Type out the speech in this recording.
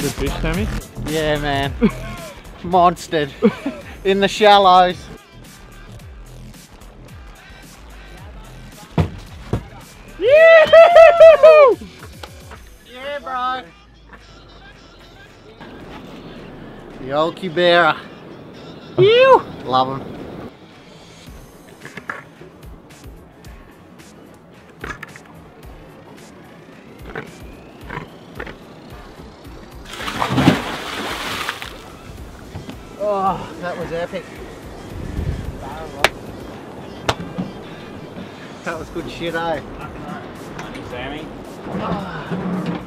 Good fish, Tammy? Yeah, man. Monstered. In the shallows. Yeah, bro. The old Cubera. You love him. Oh, that was epic. That was good shit, eh? Thank you, Sammy.